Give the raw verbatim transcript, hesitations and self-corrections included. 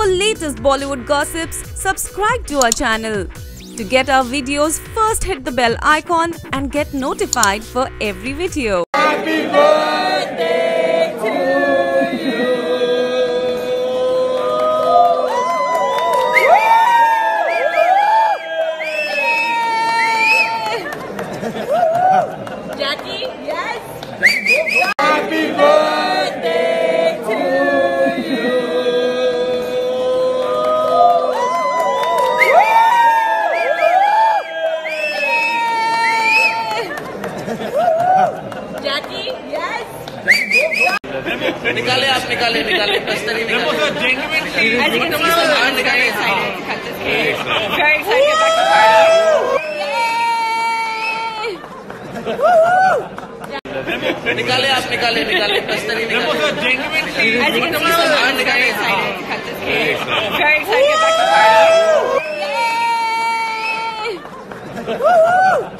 for latest Bollywood gossips, subscribe to our channel. To get our videos, first hit the bell icon and get notified for every video. Happy birthday! Jackie? Yes! Happy birthday to you! Jackie? Yes! निकाले आप निकाले निकाले तस्तरी निकाले निकाले आप निकाले निकाले तस्तरी निकाले